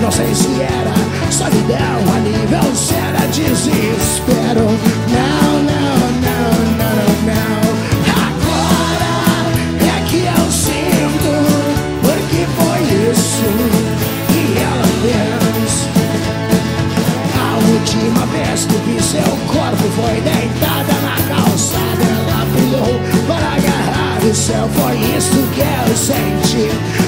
Não sei se era solidão a nível se era desespero. Não, não, não, não, não. Agora é que eu sinto porque foi isso que ela fez. A última vez que vi seu corpo foi deitada na calçada. Ela pulou para agarrar o céu, foi isso que eu senti.